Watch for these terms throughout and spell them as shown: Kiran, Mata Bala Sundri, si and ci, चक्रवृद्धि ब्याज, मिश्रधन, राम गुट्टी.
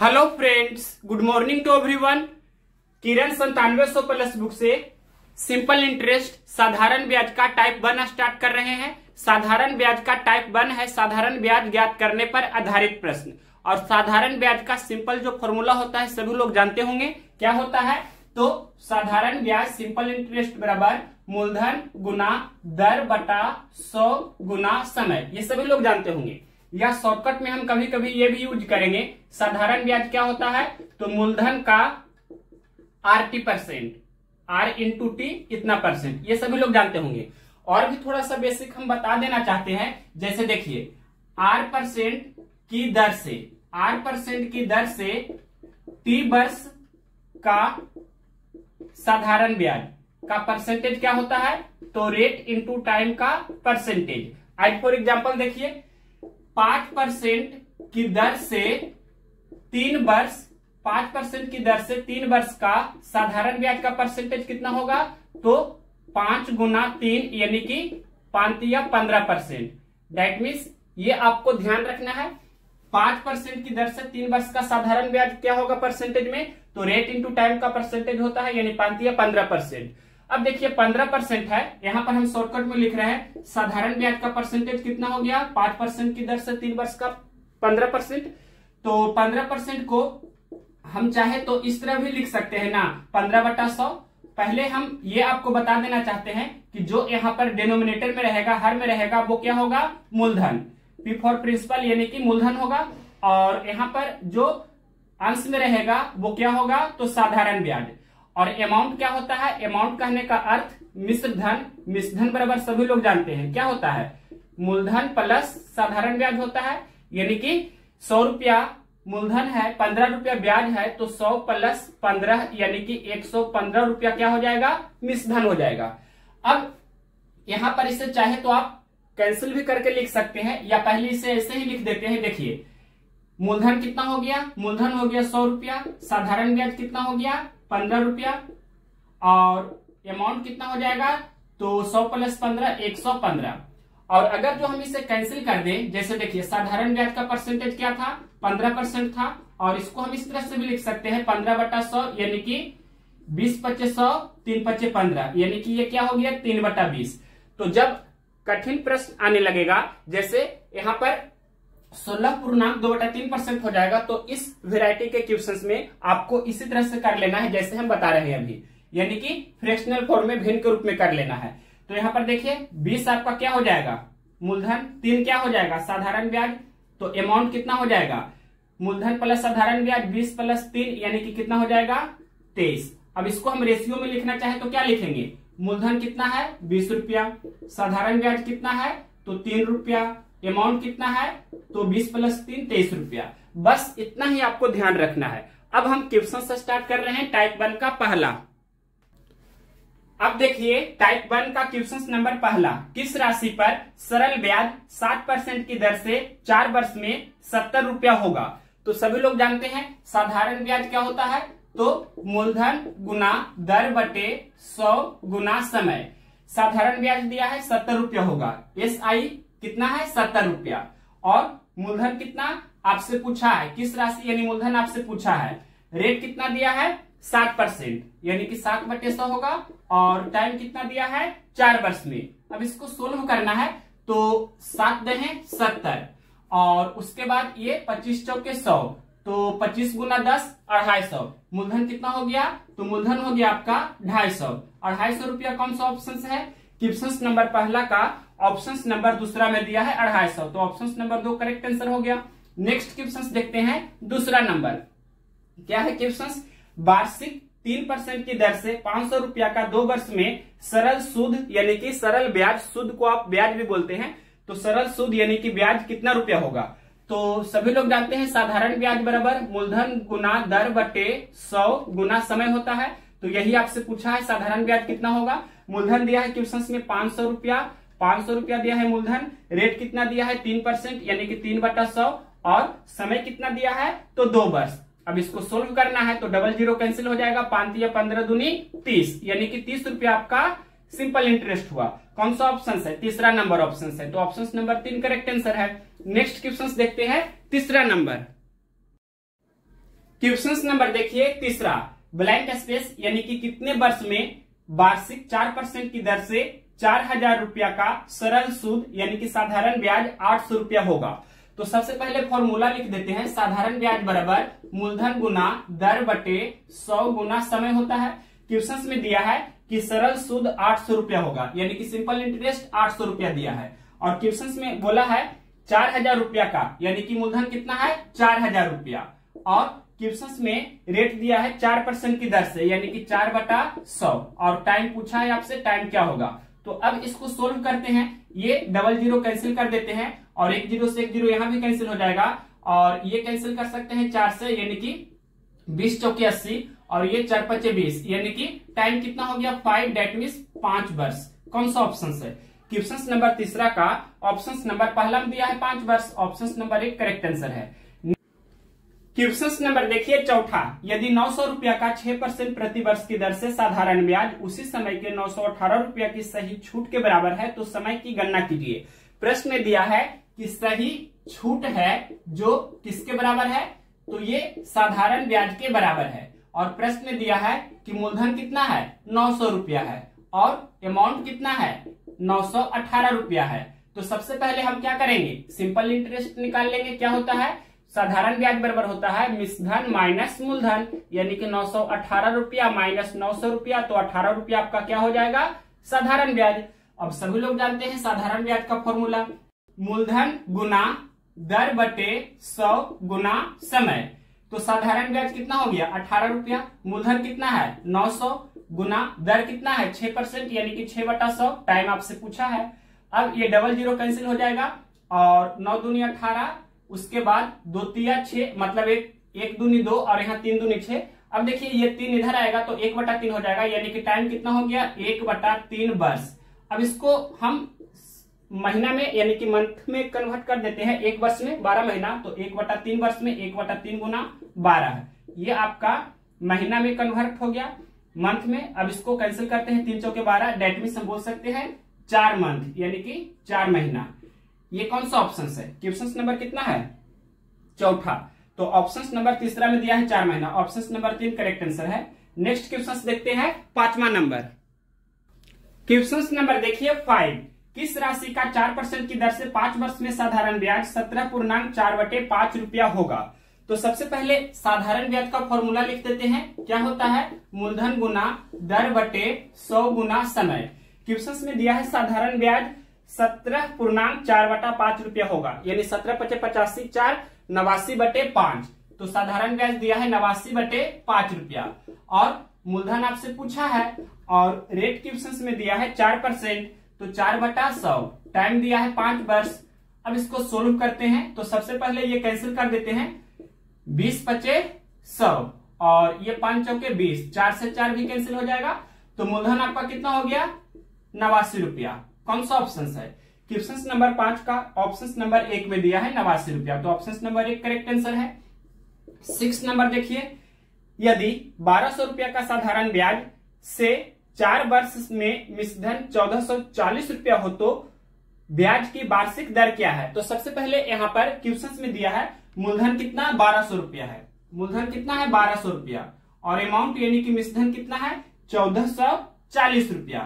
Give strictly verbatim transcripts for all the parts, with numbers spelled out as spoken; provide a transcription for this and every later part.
Hello friends, good morning to everyone. Kiran संतानवे सौ plus book से सिंपल इंटरेस्ट साधारण ब्याज का टाइप वन स्टार्ट कर रहे हैं। साधारण ब्याज का टाइप वन है साधारण ब्याज ज्ञात करने पर आधारित प्रश्न। और साधारण ब्याज का सिंपल जो फॉर्मूला होता है सभी लोग जानते होंगे क्या होता है। तो साधारण ब्याज सिंपल इंटरेस्ट बराबर मूलधन गुना दर बटा सौ गुना समय, ये सभी लोग जानते होंगे। या शॉर्टकट में हम कभी कभी ये भी यूज करेंगे। साधारण ब्याज क्या होता है तो मूलधन का R T percent, R into T इतना परसेंट, ये सभी लोग जानते होंगे। और भी थोड़ा सा बेसिक हम बता देना चाहते हैं। जैसे देखिए आर परसेंट की दर से आर परसेंट की दर से टी वर्ष का साधारण ब्याज का परसेंटेज क्या होता है तो रेट इंटू टाइम का परसेंटेज। आज फॉर एग्जाम्पल देखिए पांच परसेंट की दर से तीन वर्ष पांच परसेंट की दर से तीन वर्ष का साधारण ब्याज का परसेंटेज कितना होगा तो पांच गुना तीन यानी कि पांतिया पंद्रह परसेंट। दैट मीन्स ये आपको ध्यान रखना है। पांच परसेंट की दर से तीन वर्ष का साधारण ब्याज क्या होगा परसेंटेज में तो रेट इंटू टाइम का परसेंटेज होता है यानी पांतिया पंद्रह परसेंट। अब देखिए पंद्रह परसेंट है, यहाँ पर हम शॉर्टकट में लिख रहे हैं। साधारण ब्याज का परसेंटेज कितना हो गया पांच परसेंट की दर से तीन वर्ष का पंद्रह परसेंट। तो पंद्रह परसेंट को हम चाहे तो इस तरह भी लिख सकते हैं ना, पंद्रह बटा सौ। पहले हम ये आपको बता देना चाहते हैं कि जो यहाँ पर डिनोमिनेटर में रहेगा, हर में रहेगा, वो क्या होगा मूलधन, पी फॉर प्रिंसिपल यानी कि मूलधन होगा। और यहाँ पर जो अंश में रहेगा वो क्या होगा तो साधारण ब्याज। और अमाउंट क्या होता है, अमाउंट कहने का अर्थ मिश्र धन। मिश्र धन बराबर सभी लोग जानते हैं क्या होता है मूलधन प्लस साधारण ब्याज होता है। यानी कि सौ रुपया मूलधन है, पंद्रह रुपया ब्याज है, तो सौ प्लस पंद्रह यानी कि एक सौ पंद्रह रुपया क्या हो जाएगा मिश्र धन हो जाएगा। अब यहां पर इसे चाहे तो आप कैंसिल भी करके लिख सकते हैं या पहले इसे ऐसे ही लिख देते हैं। देखिए मूलधन कितना हो गया, मूलधन हो गया सौ रुपया, साधारण ब्याज कितना हो गया पंद्रह रुपया, और अमाउंट कितना हो जाएगा तो सौ प्लस पंद्रह एक सौ पंद्रह। और अगर जो हम इसे कैंसिल कर दें, जैसे देखिए साधारण ब्याज का परसेंटेज क्या था पंद्रह परसेंट था, और इसको हम इस तरह से भी लिख सकते हैं पंद्रह बटा सौ यानी कि बीस पच्चे सौ, तीन पच्चे पंद्रह, यानी कि ये क्या हो गया तीन बटा बीस। तो जब कठिन प्रश्न आने लगेगा जैसे यहाँ पर सोलह पूर्णांक दो बटा तीन परसेंट हो जाएगा, तो इस वैरायटी के क्वेश्चंस में आपको इसी तरह से कर लेना है जैसे हम बता रहे हैं अभी, यानी कि फ्रैक्शनल फॉर्म में भिन्न के रूप में कर लेना है। तो यहाँ पर देखिए बीस आपका क्या हो जाएगा मूलधन, तीन क्या हो जाएगा साधारण ब्याज, तो अमाउंट कितना हो जाएगा मूलधन प्लस साधारण ब्याज बीस प्लस तीन यानी कि कितना हो जाएगा तेईस। अब इसको हम रेशियो में लिखना चाहे तो क्या लिखेंगे, मूलधन कितना है बीस रुपया, साधारण ब्याज कितना है तो तीन रुपया, अमाउंट कितना है तो बीस प्लस तीन तेईस रुपया। बस इतना ही आपको ध्यान रखना है। अब हम क्वेश्चन से स्टार्ट कर रहे हैं टाइप वन का पहला। अब देखिए टाइप वन का क्वेश्चन नंबर पहला, किस राशि पर सरल ब्याज सात परसेंट की दर से चार वर्ष में सत्तर रुपया होगा। तो सभी लोग जानते हैं साधारण ब्याज क्या होता है तो मूलधन गुना दर बटे सौ गुना समय। साधारण ब्याज दिया है सत्तर रुपया होगा, एस आई कितना है सत्तर रुपया, और मूलधन कितना आपसे पूछा है, किस राशि यानी मूलधन आपसे पूछा है। रेट कितना दिया है सात परसेंट यानी कि सात बटे सौ होगा, और टाइम कितना दिया है चार वर्ष में। अब इसको सोल्व करना है तो सात दहे सत्तर, और उसके बाद ये पच्चीस चौके सौ, तो पच्चीस गुना दस अढ़ाई सौ। मूलधन कितना हो गया तो मूलधन हो गया आपका ढाई सौ। अढ़ाई सौ रुपया कौन सा ऑप्शन है, क्वेश्चन नंबर पहला का ऑप्शन नंबर दूसरा में दिया है अढ़ाई सौ, तो ऑप्शन नंबर दो करेक्ट आंसर हो गया। नेक्स्ट क्वेश्चन देखते हैं दूसरा नंबर क्या है। क्वेश्चन वार्षिक तीन परसेंट की दर से पांच सौ रुपया का दो वर्ष में सरल सूद यानी कि सरल ब्याज, सूद को आप ब्याज भी बोलते हैं, तो सरल सूद यानी कि ब्याज कितना रुपया होगा। तो सभी लोग जानते हैं साधारण ब्याज बराबर मूलधन गुना दर बटे सौ गुना समय होता है। तो यही आपसे पूछा है साधारण ब्याज कितना होगा। मूलधन दिया है क्वेश्चन में पांच सौ रुपया, पांच सौ रुपया दिया है मूलधन, रेट कितना दिया है तीन परसेंट यानी कि तीन बटा सौ, और समय कितना दिया है तो दो वर्ष। अब इसको सोल्व करना है तो डबल जीरो कैंसिल हो जाएगा, पांच या पंद्रह दूनी तीस यानी कि तीस रुपया आपका सिंपल इंटरेस्ट हुआ। कौन सा ऑप्शन है तीसरा नंबर ऑप्शन है, तो ऑप्शन नंबर तीन करेक्ट आंसर है। नेक्स्ट क्वेश्चन देखते हैं तीसरा नंबर। क्वेश्चन नंबर देखिए तीसरा, ब्लैंक स्पेस यानी कि कितने वर्ष में वार्षिक चार परसेंट की दर से चार हजार रुपया का सरल सूद यानी कि साधारण ब्याज आठ सौ रुपया होगा। तो सबसे पहले फॉर्मूला लिख देते हैं, साधारण ब्याज बराबर मूलधन गुना दर बटे सौ गुना समय होता है। क्वेश्चन में दिया है कि सरल सूद आठ सौ रुपया होगा यानी कि सिंपल इंटरेस्ट आठ सौ रुपया दिया है, और क्वेश्चन में बोला है चार हजार रुपया का यानी कि मूलधन कितना है चार हजार रुपया, और क्वेश्चन में रेट दिया है चार परसेंट की दर से यानी कि चार बटा सौ, और टाइम पूछा है आपसे टाइम क्या होगा। तो अब इसको सोल्व करते हैं, ये डबल जीरो कैंसिल कर देते हैं और एक जीरो से एक जीरो यहां भी कैंसिल हो जाएगा, और ये कैंसिल कर सकते हैं चार से यानी कि बीस चौके अस्सी और ये चार पचे बीस यानी कि टाइम कितना हो गया फाइव, डेट मीन पांच वर्ष। कौन सा ऑप्शन है? क्वेश्चन नंबर तीसरा का ऑप्शन नंबर पहला में दिया है पांच वर्ष, ऑप्शन नंबर एक करेक्ट आंसर है। क्वेश्चन नंबर देखिए चौथा, यदि नौ सौ रुपया का छह परसेंट प्रति वर्ष की दर से साधारण ब्याज उसी समय के नौ सौ अठारह रुपया की सही छूट के बराबर है तो समय की गणना कीजिए। प्रश्न में दिया है कि सही छूट है जो किसके बराबर है, तो ये साधारण ब्याज के बराबर है, और प्रश्न में दिया है कि मूलधन कितना है नौ सौ रुपया है और अमाउंट कितना है नौ सौ अठारह रुपया है। तो सबसे पहले हम क्या करेंगे, सिंपल इंटरेस्ट निकाल लेंगे। क्या होता है, साधारण ब्याज बराबर होता है मिसधन माइनस मूलधन यानी कि नौ सौ अठारह रुपया माइनस नौ सौ रुपया, तो अठारह रुपया आपका क्या हो जाएगा साधारण ब्याज। अब सभी लोग जानते हैं साधारण ब्याज का फॉर्मूला, मूलधन गुना दर बटे सौ गुना समय। तो साधारण ब्याज कितना हो गया अठारह रुपया, मूलधन कितना है नौ सौ गुना दर कितना है छह परसेंट यानी कि छह बटा सौ, टाइम आपसे पूछा है। अब ये डबल जीरो कैंसिल हो जाएगा और नौ दूनी अठारह, उसके बाद दो तिया छह मतलब एक, एक दूनी दो और यहाँ तीन दूनी छह। अब देखिए ये तीन इधर आएगा तो एक बटा तीन हो जाएगा यानी कि टाइम कितना हो गया एक बटा तीन वर्ष। अब इसको हम महीना में यानी कि मंथ में कन्वर्ट कर देते हैं, एक वर्ष में बारह महीना, तो एक बटा तीन वर्ष में एक बटा तीन गुना बारह, ये आपका महीना में कन्वर्ट हो गया मंथ में। अब इसको कैंसिल करते हैं, तीन चौके बारह, डेट में हम बोल सकते हैं चार मंथ यानी कि चार महीना। ये कौन सा ऑप्शन है? क्वेश्चन नंबर कितना है चौथा, तो ऑप्शन नंबर तीसरा में दिया है चार महीना, ऑप्शन नंबर तीन करेक्ट आंसर है। नेक्स्ट क्वेश्चन देखते हैं पांचवा नंबर, क्वेश्चन नंबर देखिए फाइव, किस राशि का चार परसेंट की दर से पांच वर्ष में साधारण ब्याज सत्रह पूर्णांक चार बटे पांच रुपया होगा। तो सबसे पहले साधारण ब्याज का फॉर्मूला लिख देते हैं, क्या होता है मूलधन गुना दर बटे सौ गुना समय। क्वेश्चन में दिया है साधारण ब्याज सत्रह पूर्णांक चार बटा पांच रुपया होगा यानी सत्रह पचे पचासी, चार नवासी बटे पांच, तो साधारण ब्याज दिया है नवासी बटे पांच रुपया, और मूलधन आपसे पूछा है, और रेट क्वेश्चन में दिया है चार परसेंट तो चार बटा सौ, टाइम दिया है पांच वर्ष। अब इसको सोल्व करते हैं, तो सबसे पहले ये कैंसिल कर देते हैं, बीस पचे सौ और ये पांच चौके बीस, चार से चार भी कैंसिल हो जाएगा, तो मूलधन आपका कितना हो गया नवासी रुपया। कौन सा ऑप्शन है? क्वेश्चन नंबर पांच का ऑप्शन नंबर एक में दिया है नवासी रुपया, तो ऑप्शन नंबर एक करेक्ट आंसर है। सिक्स नंबर देखिए, यदि बारह सौ रुपया का साधारण ब्याज से चार वर्ष में मिसधन चौदह सौ चालीस रुपया हो तो ब्याज की वार्षिक दर क्या है? तो सबसे पहले यहां पर क्वेश्चन में दिया है मूलधन कितना बारह सौ रुपया है, मूलधन कितना है बारह सौ रुपया, और अमाउंट यानी कि मिसधन कितना है चौदह सौ चालीस रुपया।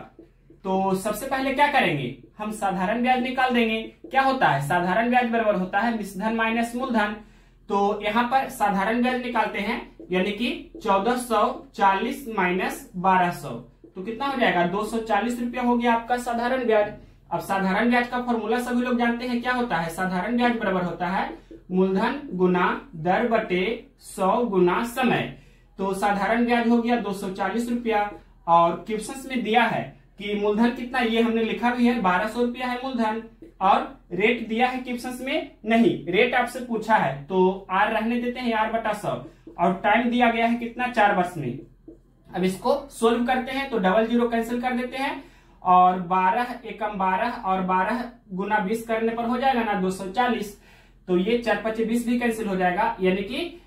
तो सबसे पहले क्या करेंगे, हम साधारण ब्याज निकाल देंगे। क्या होता है साधारण ब्याज बराबर होता है मिसधन माइनस मूलधन, तो यहाँ पर साधारण ब्याज निकालते हैं यानी कि चौदह सौ चालीस माइनस बारह सौ, तो कितना हो जाएगा दो सौ चालीस रुपया हो गया आपका साधारण ब्याज। अब साधारण ब्याज का फॉर्मूला सभी लोग जानते हैं, क्या होता है साधारण ब्याज बराबर होता है मूलधन गुना दर बटे सौ गुना समय। तो साधारण ब्याज हो गया दो सौ चालीस रुपया, और क्वेश्चन में दिया है कि मूलधन कितना, ये हमने लिखा भी है बारह सौ रुपया है मूलधन, और रेट दिया है क्वेश्चन में नहीं, रेट आपसे पूछा है तो आर रहने देते हैं आर बटा सौ, और टाइम दिया गया है कितना चार वर्ष में। अब इसको सोल्व करते हैं, तो डबल जीरो कैंसिल कर देते हैं, और बारह एकम बारह और बारह गुना बीस करने पर हो जाएगा ना दो सौ चालीस, तो ये चार पचे बीस भी कैंसिल हो जाएगा यानी कि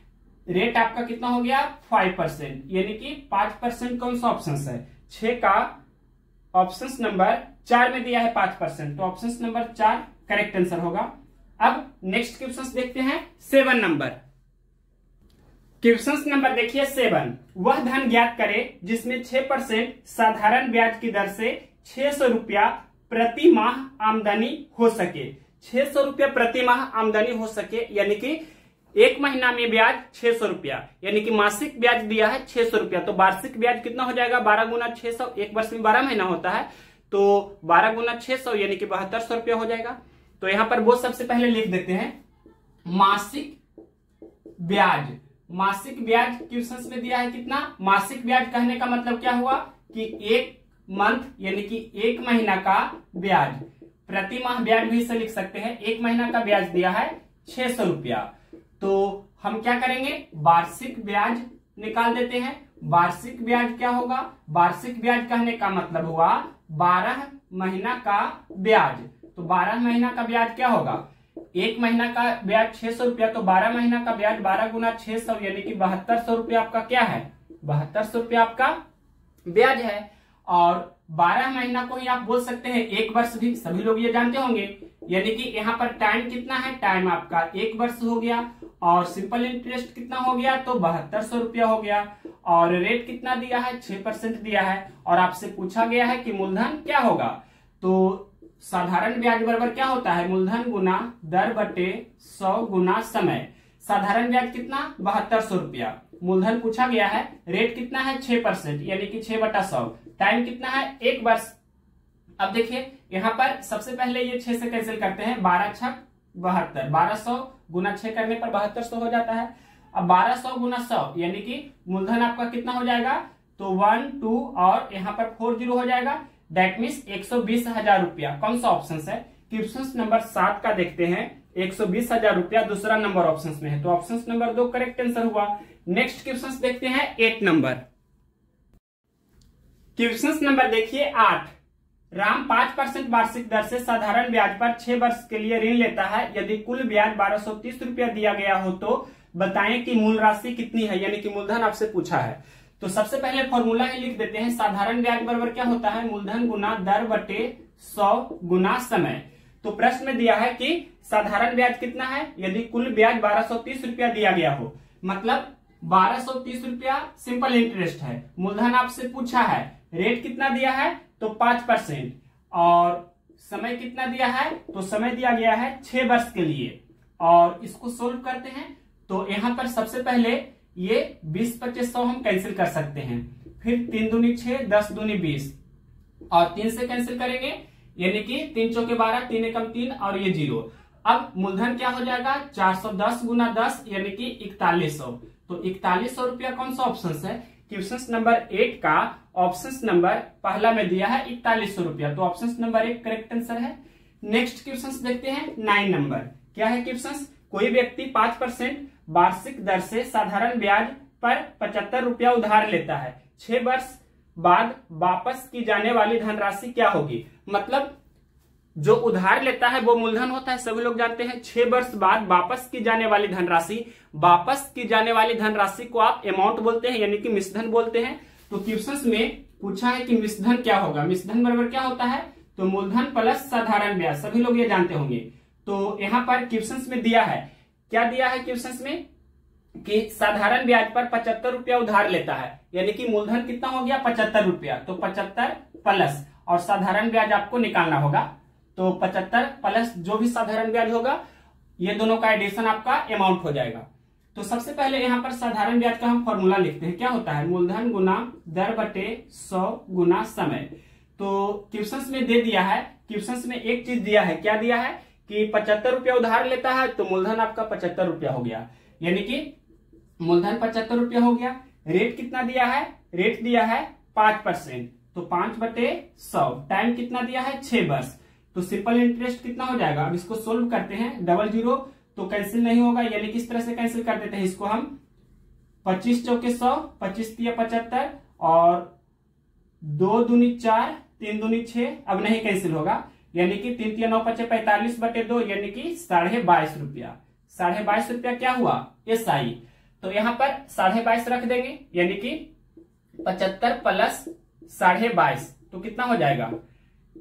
रेट आपका कितना हो गया फाइव परसेंट यानी कि पांच परसेंट। कौन सा ऑप्शन है? छह का ऑप्शन नंबर चार में दिया है पांच परसेंट, तो ऑप्शन नंबर चार करेक्ट आंसर होगा। अब नेक्स्ट क्वेश्चन देखते हैं सेवन नंबर, क्वेश्चन नंबर देखिए सेवन, वह धन ज्ञात करें जिसमें छह परसेंट साधारण ब्याज की दर से छह सौ रुपया प्रति माह आमदनी हो सके। छह सौ रुपया प्रति माह आमदनी हो सके, यानी कि एक महीना में ब्याज छह सौ रुपया, यानी कि मासिक ब्याज दिया है छह सौ रुपया, तो वार्षिक ब्याज कितना हो जाएगा, बारह गुना छह सौ, एक वर्ष में बारह महीना होता है तो बारह गुना छह सौ यानी कि बहत्तर सौ रुपया हो जाएगा। तो यहां पर वो सबसे पहले लिख देते हैं मासिक ब्याज। मासिक ब्याज क्वेश्चन में दिया है कितना, मासिक ब्याज कहने का मतलब क्या हुआ कि एक मंथ यानी कि एक महीना का ब्याज, प्रति माह ब्याज भी इसे लिख सकते हैं, एक महीना का ब्याज दिया है छह सौ रुपया, तो हम क्या करेंगे वार्षिक ब्याज निकाल देते हैं। वार्षिक ब्याज क्या होगा, वार्षिक ब्याज कहने का मतलब हुआ बारह महीना का ब्याज, तो बारह महीना का ब्याज क्या होगा, एक महीना का ब्याज छह सौ रुपया तो बारह महीना का ब्याज बारह गुना छह सौ यानी कि बहत्तर सौ रुपया आपका क्या है, बहत्तर सौ रुपया आपका ब्याज है। और बारह महीना को ही आप बोल सकते हैं एक वर्ष भी, सभी लोग ये जानते होंगे, यानी कि यहाँ पर टाइम कितना है, टाइम आपका एक वर्ष हो गया, और सिंपल इंटरेस्ट कितना हो गया तो बहत्तर सौ रुपया हो गया, और रेट कितना दिया है छह परसेंट दिया है, और आपसे पूछा गया है कि मूलधन क्या होगा, तो साधारण ब्याज बराबर क्या होता है मूलधन गुना दर बटे सौ गुना समय। साधारण ब्याज कितना बहत्तर सौ रुपया, मूलधन पूछा गया है, रेट कितना है छह परसेंट यानी कि छह बटा सौ, टाइम कितना है एक वर्ष। अब देखिए यहाँ पर सबसे पहले ये छह से कैंसिल करते हैं, बारह छह बहत्तर, बारह सौ गुना छह करने पर बहत्तर सौ हो जाता है। अब बारह सौ गुना सौ यानी कि मूलधन आपका कितना हो जाएगा, तो वन टू और यहाँ पर फोर जीरो हो जाएगा, दैट मीन्स एक सौ बीस हजार रुपया। कौन सा ऑप्शन है, क्वेश्चन नंबर सात का देखते हैं, एक सौ बीस हजार रुपया दूसरा नंबर ऑप्शन में है, तो ऑप्शन नंबर दो करेक्ट आंसर हुआ। नेक्स्ट क्वेश्चन देखते हैं एट नंबर, क्वेश्चन नंबर देखिए आठ, राम पांच परसेंट वार्षिक दर से साधारण ब्याज पर छह वर्ष के लिए ऋण लेता है, यदि कुल ब्याज बारह सौ तीस रुपया दिया गया हो तो बताएं कि मूल राशि कितनी है, यानी कि मूलधन आपसे पूछा है। तो सबसे पहले फॉर्मूला ही लिख देते हैं, साधारण ब्याज बराबर क्या होता है मूलधन गुना दर बटे सौ गुना समय। तो प्रश्न में दिया है कि साधारण ब्याज कितना है, यदि कुल ब्याज बारह सौ तीस रुपया दिया गया हो, मतलब बारह सौ तीस रुपया सिंपल इंटरेस्ट है, मूलधन आपसे पूछा है, रेट कितना दिया है तो पांच परसेंट, और समय कितना दिया है तो समय दिया गया है छह वर्ष के लिए, और इसको सोल्व करते हैं तो यहां पर सबसे पहले ये बीस पच्चीस सौ हम कैंसिल कर सकते हैं, फिर तीन दूनी छह, दस दूनी बीस, और तीन से कैंसिल करेंगे यानी कि तीन चौके बारह, तीन एकम तीन और ये जीरो। अब मूलधन क्या हो जाएगा चार सौ दस गुना दस यानी कि इकतालीस सौ, तो इकतालीस सौ रुपया कौन सा ऑप्शन है, क्वेश्चन नंबर एट का ऑप्शन नंबर पहला में दिया है इकतालीस सौ रुपया, तो ऑप्शन नंबर एक करेक्ट आंसर है। नेक्स्ट क्वेश्चन देखते हैं नाइन नंबर, क्या है क्वेश्चन, कोई व्यक्ति पांच परसेंट वार्षिक दर से साधारण ब्याज पर पचहत्तर रुपया उधार लेता है, छह वर्ष बाद वापस की जाने वाली धनराशि क्या होगी, मतलब जो उधार लेता है वो मूलधन होता है, सभी लोग जानते हैं, छह वर्ष बाद वापस की जाने वाली धनराशि, वापस की जाने वाली धनराशि को आप अमाउंट बोलते हैं यानी कि मिसधन बोलते हैं। तो क्वेश्चन में पूछा है कि मिसधन क्या होगा, मिसधन बराबर क्या होता है तो मूलधन प्लस साधारण ब्याज, सभी लोग ये जानते होंगे। तो यहाँ पर क्वेश्चन में दिया है, क्या दिया है क्वेश्चन में कि साधारण ब्याज पर पचहत्तर रुपया उधार लेता है, यानी कि मूलधन कितना हो गया पचहत्तर रुपया, तो पचहत्तर प्लस और साधारण ब्याज आपको निकालना होगा, तो पचहत्तर प्लस जो भी साधारण ब्याज होगा ये दोनों का एडिशन आपका अमाउंट हो जाएगा। तो सबसे पहले यहाँ पर साधारण ब्याज का हम फॉर्मूला लिखते हैं, क्या होता है मूलधन गुना दर बटे सौ गुना समय। तो क्वेश्चंस में दे दिया है, क्वेश्चंस में एक चीज दिया है, क्या दिया है कि पचहत्तर रुपया उधार लेता है तो मूलधन आपका पचहत्तर रुपया हो गया, यानी कि मूलधन पचहत्तर रुपया हो गया, रेट कितना दिया है, रेट दिया है पांच परसेंट तो पांच बटे सौ, टाइम कितना दिया है छह वर्ष, तो सिंपल इंटरेस्ट कितना हो जाएगा। अब इसको सोल्व करते हैं, डबल जीरो तो कैंसिल नहीं होगा यानी किस तरह से कैंसिल कर देते हैं इसको हम, पच्चीस चौके सौ, पच्चीस तीन पचहत्तर और दो दूनी चार, तीन दूनी छह, अब नहीं कैंसिल होगा यानी कि तीन तीन नौ पचे पैंतालीस बटे दो यानी कि साढ़े बाईस रुपया, साढ़े बाईस रुपया क्या हुआ एस आई, तो यहाँ पर साढ़े बाईस रख देंगे यानी कि पचहत्तर प्लस साढ़े बाईस तो कितना हो जाएगा,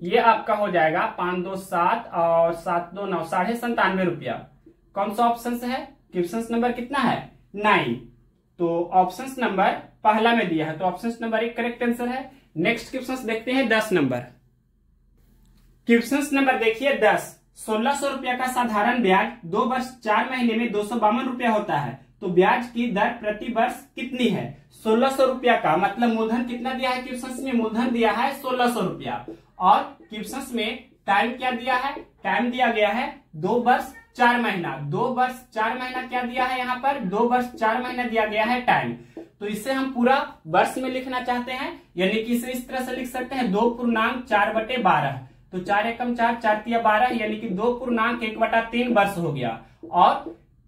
ये आपका हो जाएगा पांच दो सात और सात दो नौ, साढ़े संतानवे रुपया। कौन सा ऑप्शन है, क्वेश्चन नंबर कितना है नाइन, तो ऑप्शन नंबर पहला में दिया है, तो ऑप्शन नंबर एक करेक्ट आंसर है। नेक्स्ट क्वेश्चन देखते हैं दस नंबर। क्वेश्चन नंबर देखिए दस, सोलह सौ रुपया का साधारण ब्याज दो वर्ष चार महीने में दो सौ बावन रुपया होता है, तो ब्याज की दर प्रति वर्ष कितनी है? सोलह सौ रुपया का मतलब मूलधन कितना दिया है क्वेश्चन में? मूलधन दिया है सोलह सौ रुपया। और क्वेश्चन में टाइम क्या दिया है? टाइम दिया गया है दो वर्ष चार महीना। दो वर्ष चार महीना क्या दिया है यहाँ पर? दो वर्ष चार महीना दिया गया है टाइम। तो इसे हम पूरा वर्ष में लिखना चाहते हैं, यानी कि इसे इस तरह से लिख सकते हैं दो पूर्णांक चार बटे बारह, तो चार एकम चार, चार तिया बारह, यानी कि दो पूर्णांक एक बटा तीन वर्ष हो गया। और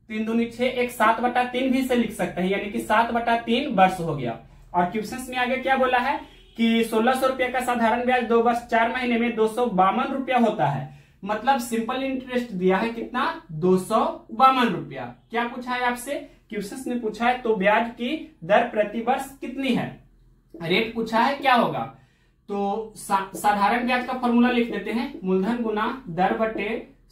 तीन दूनी छह, एक सात बटा तीन भी इसे लिख सकते हैं, यानी कि सात बटा तीन वर्ष हो गया। और क्वेश्चन में आगे क्या बोला है कि सोलह सौ रुपया का साधारण ब्याज दो वर्ष चार महीने में दो सौ बावन रुपया होता है, मतलब सिंपल इंटरेस्ट दिया है कितना? दो सौ बावन रुपया। क्या पूछा है आपसे? क्वेश्चन ने पूछा है तो ब्याज की दर प्रति वर्ष कितनी है, रेट पूछा है क्या होगा। तो सा, साधारण ब्याज का फॉर्मूला लिख देते हैं, मूलधन गुना दर बटे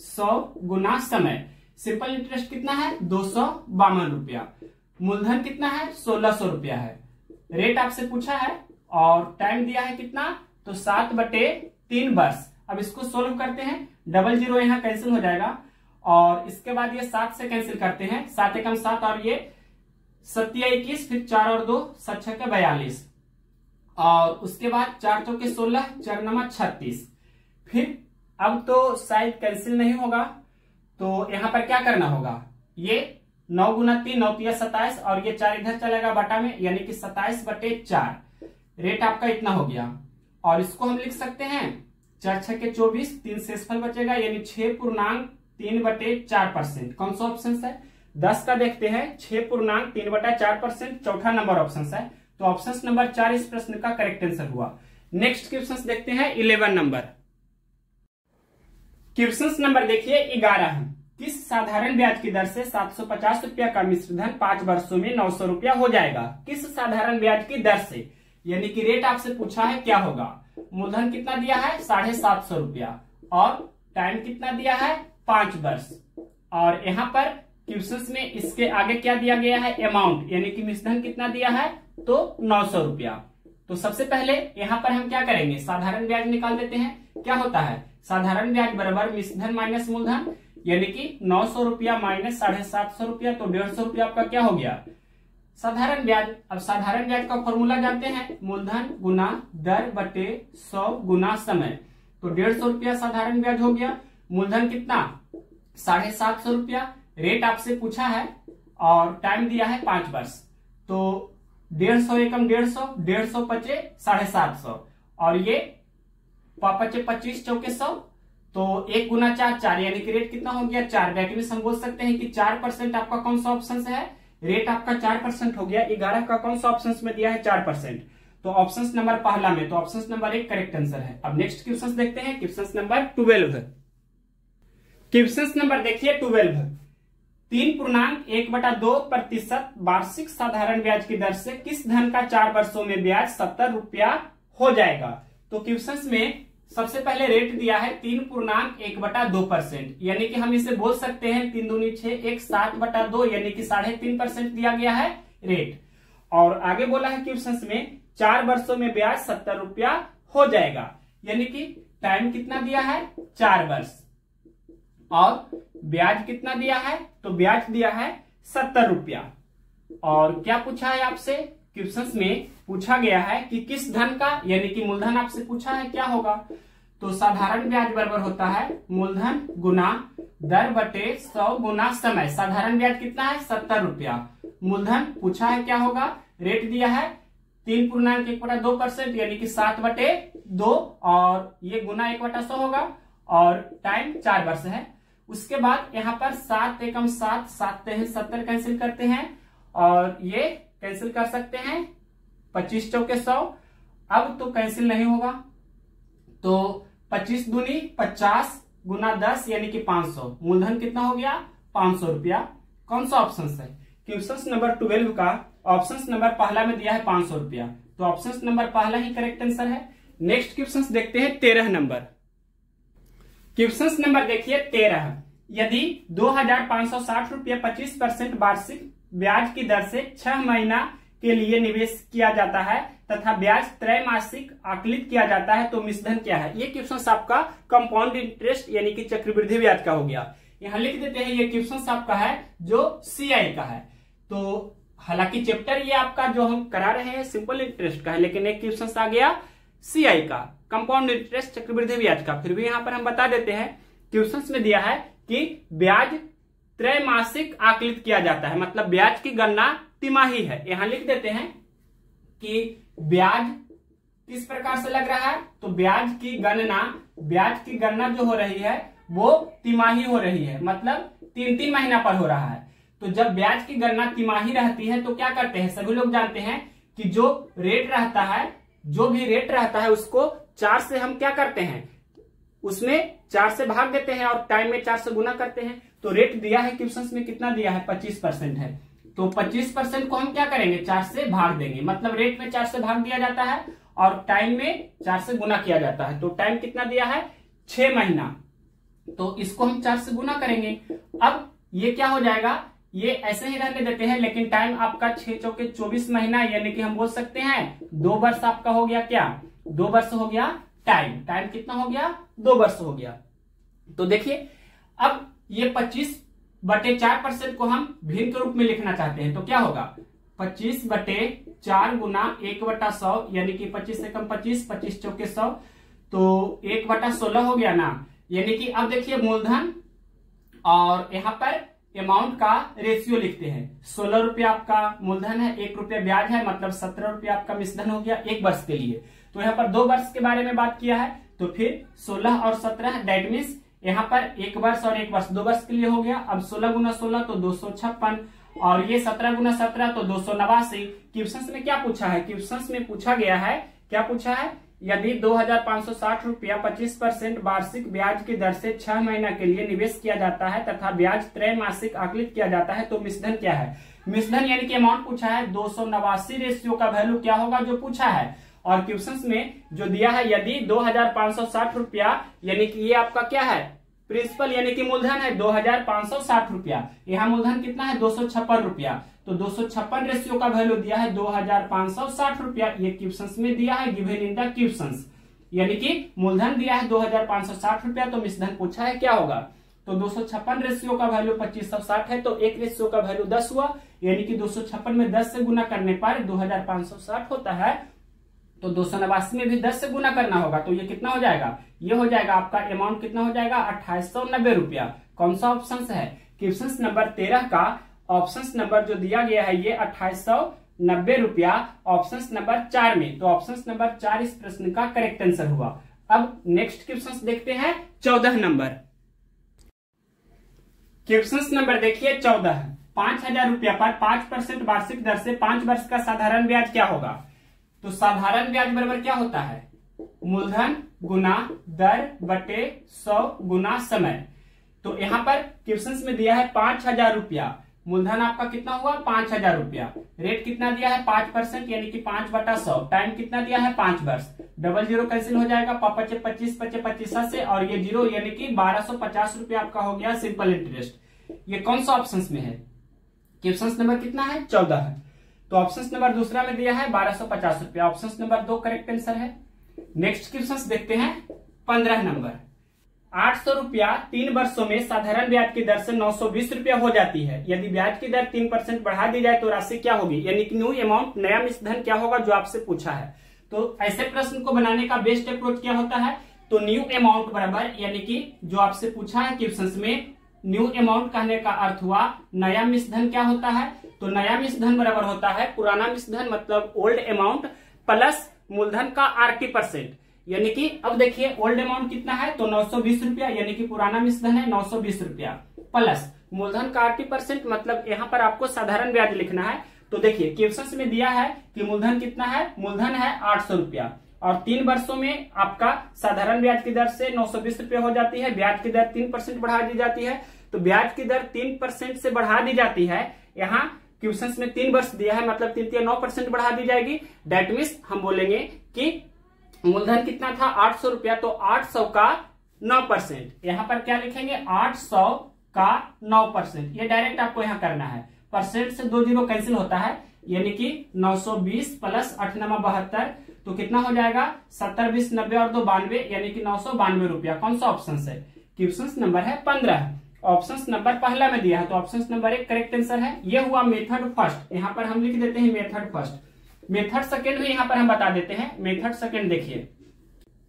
सौ गुना समय। सिंपल इंटरेस्ट कितना है? दो सौ बावन रुपया। मूलधन कितना है? सोलह सौ रुपया है। रेट आपसे पूछा है और टाइम दिया है कितना? तो सात बटे तीन वर्ष। अब इसको सोल्व करते हैं, डबल जीरो यहाँ कैंसिल हो जाएगा और इसके बाद ये सात से कैंसिल करते हैं, सात एकम सात और ये सत्या इक्कीस, फिर चार और दो सात छक्के बयालीस, और उसके बाद चार चौके सोलह, चार नमा छत्तीस। फिर अब तो साइड कैंसिल नहीं होगा, तो यहाँ पर क्या करना होगा? ये नौ गुना तीन, नौ तिया सताइस, और ये चार इधर चलेगा बटा में, यानी कि सताइस बटे चार। रेट आपका इतना हो गया। और इसको हम लिख सकते हैं चार छक्के चौबीस, तीन शेषफल बचेगा, यानी छह पूर्णांक तीन बटे चार परसेंट। कौन सा ऑप्शन है? दस का देखते हैं, छह पूर्णांक तीन बटा चार परसेंट चौथा नंबर ऑप्शन है, तो ऑप्शन नंबर चार इस प्रश्न का करेक्ट आंसर हुआ। नेक्स्ट क्वेश्चन देखते हैं इलेवन नंबर। क्वेश्चन नंबर देखिए ग्यारह, किस साधारण ब्याज की दर से सात सौ पचास रुपया का मिश्रधन पांच वर्षों में नौ सौ रुपया हो जाएगा? किस साधारण ब्याज की दर से, यानी कि रेट आपसे पूछा है क्या होगा। मूलधन कितना दिया है? साढ़े सात सौ रुपया। और टाइम कितना दिया है? पांच वर्ष। और यहाँ पर क्वेश्चंस में इसके आगे क्या दिया गया है? अमाउंट, यानी कि मिश्रधन कितना दिया है? तो नौ सौ रुपया। तो सबसे पहले यहाँ पर हम क्या करेंगे? साधारण ब्याज निकाल देते हैं। क्या होता है? साधारण ब्याज बराबर मिश्रधन माइनस मूलधन, यानी कि नौ सौ रुपया माइनस साढ़े सात सौ रुपया, तो डेढ़ सौ रुपया आपका क्या हो गया? साधारण ब्याज। अब साधारण ब्याज का फॉर्मूला जानते हैं, मूलधन गुना दर बटे सौ गुना समय। तो डेढ़ सौ रुपया साधारण ब्याज हो गया। मूलधन कितना? साढ़े सात सौ रुपया। रेट आपसे पूछा है और टाइम दिया है पांच वर्ष, तो डेढ़ सौ एकम डेढ़ सौ, डेढ़ सौ पचे साढ़े सात सौ, और ये पचे पच्चीस चौके सौ, तो एक गुना चार चार, यानी कि रेट कितना हो गया? चार। बैक में हम बोल सकते हैं कि चार परसेंट आपका कौन सा ऑप्शन है? रेट आपका चार परसेंट हो गया। ग्यारह का कौन सा ऑप्शंस में दिया है? चार परसेंट, तो ऑप्शंस नंबर पहला में, तो ऑप्शंस नंबर एक करेक्ट आंसर है। अब नेक्स्ट क्वेश्चंस देखते हैं, questions number twelve. Questions number देखिए ट्वेल्व, तीन पूर्णांक एक बटा दो प्रतिशत वार्षिक साधारण ब्याज की दर से किस धन का चार वर्षों में ब्याज सत्तर रुपया हो जाएगा? तो क्वेश्चंस में सबसे पहले रेट दिया है तीन पूर्णांक एक बटा दो परसेंट, यानी कि हम इसे बोल सकते हैं तीन दूनी छह, एक सात बटा दो, यानी कि साढ़े तीन परसेंट दिया गया है रेट। और आगे बोला है क्वेश्चन में चार वर्षों में ब्याज सत्तर रुपया हो जाएगा, यानी कि टाइम कितना दिया है? चार वर्ष। और ब्याज कितना दिया है? तो ब्याज दिया है सत्तर रुपया। और क्या पूछा है आपसे? क्वेश्चंस में पूछा गया है कि किस धन का, यानी कि मूलधन आपसे पूछा है क्या होगा। तो साधारण ब्याज बराबर होता है मूलधन गुना दर बटे सौ गुना समय। साधारण ब्याज कितना है? सत्तर रुपया। मूलधन पूछा है क्या होगा। रेट दिया है तीन पूर्णांक एक बटा दो परसेंट, यानी कि सात बटे दो, और ये गुना एक बटा सौ होगा, और टाइम चार वर्ष है। उसके बाद यहाँ पर सात एकम सात, सात सत्तर कैंसिल करते हैं और ये कैंसिल कर सकते हैं, पच्चीस चौके सौ, अब तो कैंसिल नहीं होगा, तो पच्चीस दूनी पचास गुना दस, यानी कि पांच सौ। मूलधन कितना हो गया? पांच सौ रुपया। कौन सा ऑप्शन है? क्वेश्चन नंबर ट्वेल्व का ऑप्शन नंबर पहला में दिया है पांच सौ रुपया, तो ऑप्शन नंबर पहला ही करेक्ट आंसर है। नेक्स्ट क्वेश्चन देखते हैं तेरह नंबर। क्वेश्चन नंबर देखिए तेरह, यदि दो हजार पांच सौ साठ रुपये पच्चीस परसेंट वार्षिक ब्याज की दर से छह महीना के लिए निवेश किया जाता है तथा ब्याज त्रैमासिक आकलित किया जाता है तो मिश्रण क्या है। ये क्वेश्चन आपका कंपाउंड इंटरेस्ट यानी कि चक्रवृद्धि ब्याज का हो गया। यहाँ लिख देते हैं ये क्वेश्चन आपका है जो सीआई का है। तो हालांकि चैप्टर ये आपका जो हम करा रहे हैं सिंपल इंटरेस्ट का है, लेकिन एक क्वेश्चन आ गया सीआई का कंपाउंड इंटरेस्ट चक्रवृद्धि ब्याज का। फिर भी यहाँ पर हम बता देते हैं क्वेश्चन में दिया है कि ब्याज त्रैमासिक आकलित किया जाता है, मतलब ब्याज की गणना तिमाही है। यहां लिख देते हैं कि ब्याज किस प्रकार से लग रहा है, तो ब्याज की गणना ब्याज की गणना जो हो रही है वो तिमाही हो रही है, मतलब तीन तीन महीना पर हो रहा है। तो जब ब्याज की गणना तिमाही रहती है तो क्या करते हैं, सभी लोग जानते हैं कि जो रेट रहता है जो भी रेट रहता है उसको चार से हम क्या करते हैं, उसमें चार से भाग देते हैं और टाइम में चार से गुना करते हैं। तो रेट दिया है क्वेश्चन में, कितना दिया है पच्चीस परसेंट है, तो पच्चीस परसेंट को हम क्या करेंगे चार से भाग देंगे, मतलब रेट में चार से भाग दिया जाता है और टाइम में चार से गुना किया जाता है। तो टाइम कितना दिया है छह महीना, तो इसको हम चार से गुना करेंगे। अब ये क्या हो जाएगा, ये ऐसे ही रहने देते हैं, लेकिन टाइम आपका छह चौके चौबीस महीना यानी कि हम बोल सकते हैं दो वर्ष आपका हो गया, क्या दो वर्ष हो गया टाइम, टाइम कितना हो गया दो वर्ष हो गया। तो देखिए अब ये पच्चीस बटे चार परसेंट को हम भिन्न के रूप में लिखना चाहते हैं तो क्या होगा, पच्चीस बटे चार गुना एक बटा सौ यानी कि पच्चीस से कम पच्चीस, पच्चीस चौके सौ, तो एक बटा सोलह हो गया ना। यानी कि अब देखिए मूलधन और यहाँ पर अमाउंट का रेशियो लिखते हैं, सोलह रुपये आपका मूलधन है, एक रुपया ब्याज है, मतलब सत्रह रुपये आपका मिश्रण हो गया एक वर्ष के लिए। तो यहाँ पर दो वर्ष के बारे में बात किया है तो फिर सोलह और सत्रह डेट मीन्स यहाँ पर एक वर्ष और एक वर्ष दो वर्ष के लिए हो गया। अब सोलह गुना सोलह तो दो सौ छप्पन और ये सत्रह गुना सत्रह तो दो सौ नवासी। क्वेश्चन में क्या पूछा है, क्वेश्चन में पूछा गया है, क्या पूछा है, यदि दो हजार पांच सौ साठ रुपया पच्चीस परसेंट वार्षिक ब्याज की दर से छह महीना के लिए निवेश किया जाता है तथा ब्याज त्रैमासिक आकलित किया जाता है तो मिश्रण क्या है। मिश्रण यानी कि अमाउंट पूछा है, दो सौ नवासी रेशियो का वैल्यू क्या होगा जो पूछा है। और क्वेश्चंस में जो दिया है यदि दो हजार पांच सौ साठ रुपया यानी कि ये आपका क्या है प्रिंसिपल यानी कि मूलधन है दो हजार पांच सौ साठ रुपया, यहाँ मूलधन कितना है दो सौ छप्पन रुपया, तो दो सौ छप्पन रेशियो का वैल्यू दिया है दो हजार पांच सौ साठ रुपया। ये क्वेश्चंस में दिया है गिवन इन द क्वेश्चंस, यानी कि मूलधन दिया है दो हजार पांच सौ साठ रुपया तो मिश्रण पूछा है क्या होगा, तो दो सौ छप्पन रेशियो का वैल्यू पच्चीस सौ साठ है तो एक रेशियो का वैल्यू दस हुआ, यानी कि दो सौ छप्पन में दस से गुना करने पर दो हजार पांच सौ साठ होता है, तो दो सौ नवासी में भी दस से गुना करना होगा तो ये कितना हो जाएगा, ये हो जाएगा आपका अमाउंट कितना हो जाएगा अट्ठाईस सौ नब्बे रुपया। कौन सा ऑप्शन है, क्वेश्चन नंबर तेरह का ऑप्शन नंबर जो दिया गया है ये अट्ठाईस सौ नब्बे रुपया ऑप्शन नंबर चार में, तो ऑप्शन नंबर चार इस प्रश्न का करेक्ट आंसर हुआ। अब नेक्स्ट क्वेश्चन देखते हैं चौदह नंबर, क्वेश्चन नंबर देखिए चौदह, पांच हजार रुपया पर पांच परसेंट वार्षिक दर से पांच वर्ष का साधारण ब्याज क्या होगा। तो साधारण ब्याज बराबर क्या होता है, मूलधन गुना दर बटे सौ गुना समय। तो यहाँ पर क्वेश्चन में दिया है पांच हजार रुपया, मूलधन आपका कितना हुआ पांच हजार रुपया, रेट कितना दिया है पांच परसेंट यानी कि पांच बटा सौ, टाइम कितना दिया है पांच वर्ष, डबल जीरो कैंसिल हो जाएगा पचे पच्चीस पचे पच्चीस से और ये जीरो यानी कि बारह सौ पचास रुपया आपका हो गया सिंपल इंटरेस्ट। ये कौन सा ऑप्शन में है, क्वेश्चन नंबर कितना है चौदह है, तो ऑप्शन नंबर दूसरा में दिया है बारह सौ पचास रुपया, ऑप्शन नंबर दो करेक्ट आंसर है। नेक्स्ट क्वेश्चन देखते हैं पंद्रह नंबर, आठ सौ रुपया तीन वर्षों में साधारण ब्याज की दर से नौ सौ बीस रुपया हो जाती है, यदि ब्याज की दर तीन परसेंट बढ़ा दी जाए तो राशि क्या होगी, यानी कि न्यू अमाउंट नया मिश्रण क्या होगा जो आपसे पूछा है। तो ऐसे प्रश्न को बनाने का बेस्ट अप्रोच क्या होता है, तो न्यू अमाउंट बराबर यानी कि जो आपसे पूछा है क्वेश्चन में न्यू अमाउंट कहने का अर्थ हुआ नया मिश्रण क्या होता है, तो नया मिश्रण बराबर होता है पुराना मिश्रण मतलब ओल्ड अमाउंट प्लस मूलधन का आरटी परसेंट। यानी कि अब देखिए ओल्ड अमाउंट कितना है तो नौ सौ बीस रुपया यानी कि पुराना मिश्रण है नौ सौ बीस रुपया प्लस मूलधन का आरटी परसेंट, मतलब यहाँ पर आपको साधारण ब्याज लिखना है। तो देखिए क्वेश्चन में दिया है कि मूलधन कितना है, मूलधन है आठ सौ रुपया और तीन वर्षों में आपका साधारण ब्याज की दर से नौ सौ बीस रुपये हो जाती है, ब्याज की दर तीन परसेंट बढ़ा दी जाती है। तो ब्याज की दर तीन परसेंट से बढ़ा दी जाती है, यहाँ क्वेश्चन में तीन वर्ष दिया है मतलब तीन तीन नौ परसेंट बढ़ा दी जाएगी, डेट मीन्स हम बोलेंगे कि मूलधन कितना था आठ सौ रुपया तो आठ सौ का नौ परसेंट, यहाँ पर क्या लिखेंगे आठ सौ का नौ परसेंट। ये डायरेक्ट आपको यहाँ करना है, परसेंट से दो जीरो कैंसिल होता है, यानी कि नौ सौ बीस प्लस आठ नवा बहत्तर, तो कितना हो जाएगा सत्तर, बीस, नब्बे और दो बानवे, यानी कि नौ सौ बानवे रुपया। कौन सा ऑप्शन है? क्वेश्चन नंबर है पंद्रह, ऑप्शन नंबर पहला में दिया है, तो ऑप्शन नंबर एक करेक्ट आंसर है। ये हुआ मेथड फर्स्ट, यहाँ पर हम लिख देते हैं मेथड फर्स्ट। मेथड सेकेंड भी यहाँ पर हम बता देते हैं। मेथड सेकेंड देखिए